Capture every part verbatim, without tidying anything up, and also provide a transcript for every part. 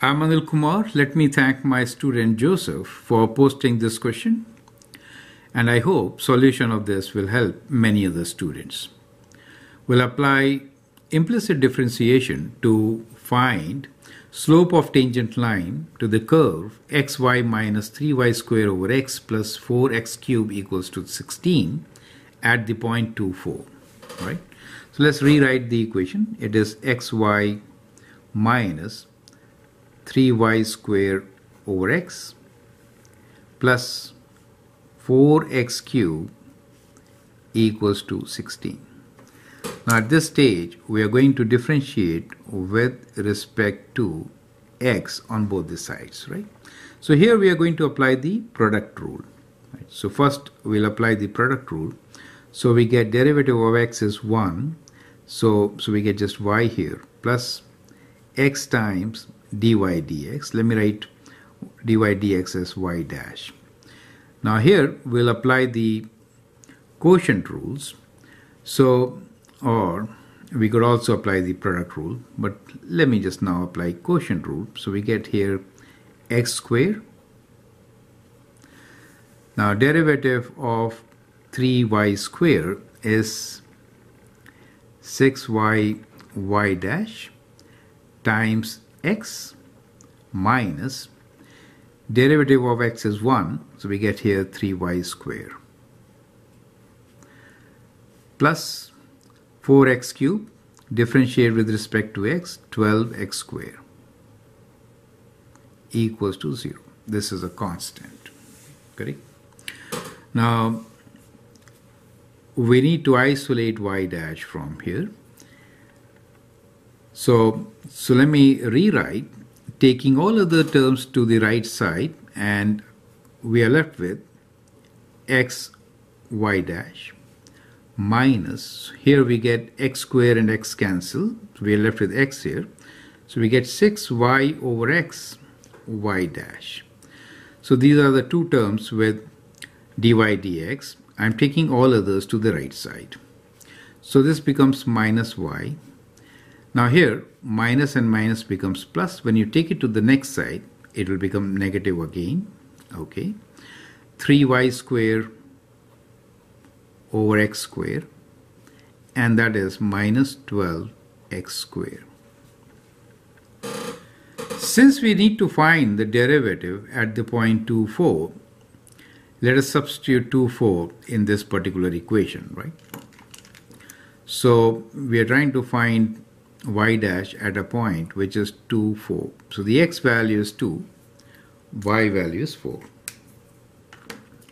I'm Anil Kumar. Let me thank my student Joseph for posting this question, and I hope solution of this will help many other students. We'll apply implicit differentiation to find slope of tangent line to the curve xy minus three y square over x plus four x cube equals to sixteen at the point two four, right? So let's rewrite the equation. It is xy minus three y square over x plus four x cube equals to sixteen. Now at this stage we are going to differentiate with respect to x on both the sides, right? So here we are going to apply the product rule, right? So first we'll apply the product rule. So we get derivative of x is one, so, so we get just y here plus x times dy dx. Let me write dy dx as y dash. Now here we'll apply the quotient rules, so or we could also apply the product rule, but let me just now apply quotient rule. So we get here x square. Now derivative of three y square is six y y dash times x minus derivative of x is one, so we get here three y square plus four x cube, differentiate with respect to x, twelve x square equals to zero. This is a constant, correct? Now we need to isolate y dash from here. So, so let me rewrite, taking all other terms to the right side, and we are left with x y dash minus, here we get x square and x cancel, so we are left with x here. So we get six y over x y dash. So these are the two terms with dy dx. I'm taking all others to the right side. So this becomes minus y. Now here minus and minus becomes plus. When you take it to the next side, it will become negative again. Okay, three y square over x square, and that is minus twelve x square. Since we need to find the derivative at the point two four, let us substitute two four in this particular equation, right? So we are trying to find y dash at a point which is two four. So the x value is two, y value is four.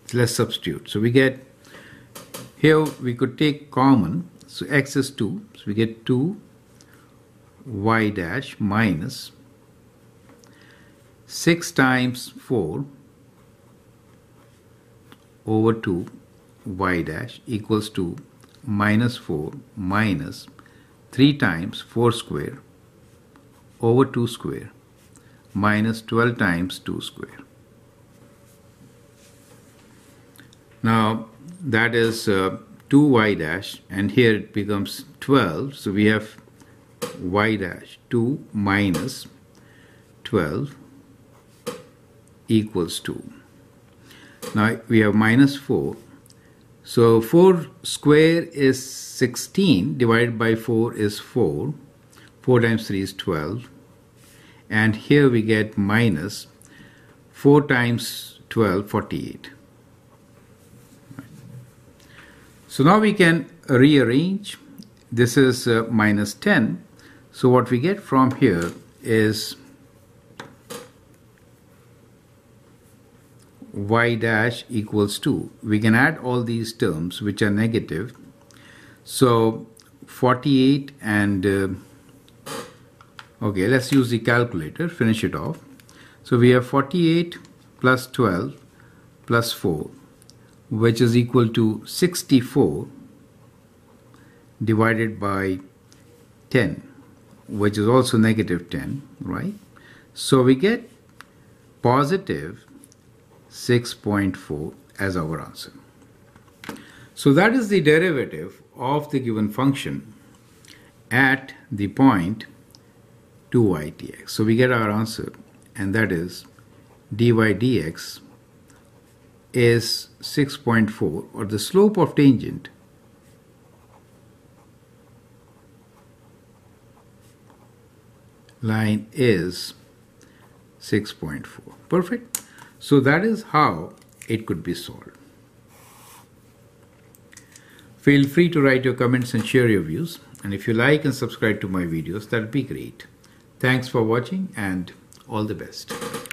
So let's substitute. So we get, here we could take common, so x is two, so we get two y dash minus six times four over two y dash equals to minus four minus three times four square over two square minus twelve times two square. Now that is uh, two y dash, and here it becomes twelve, so we have y dash two minus twelve equals two. Now we have minus four, so four square is sixteen, divided by four is four, four times three is twelve, and here we get minus four times twelve, forty-eight. So now we can rearrange. This is uh, minus ten, so what we get from here is y dash equals two. We can add all these terms which are negative, so forty-eight and uh, okay, let's use the calculator, finish it off. So we have forty-eight plus twelve plus four, which is equal to sixty-four, divided by ten, which is also negative ten, right? So we get positive six point four as our answer. So that is the derivative of the given function at the point two y dx. So we get our answer, and that is dy dx is six point four, or the slope of tangent line is six point four. Perfect. So that is how it could be solved. Feel free to write your comments and share your views. And if you like and subscribe to my videos, that would be great. Thanks for watching and all the best.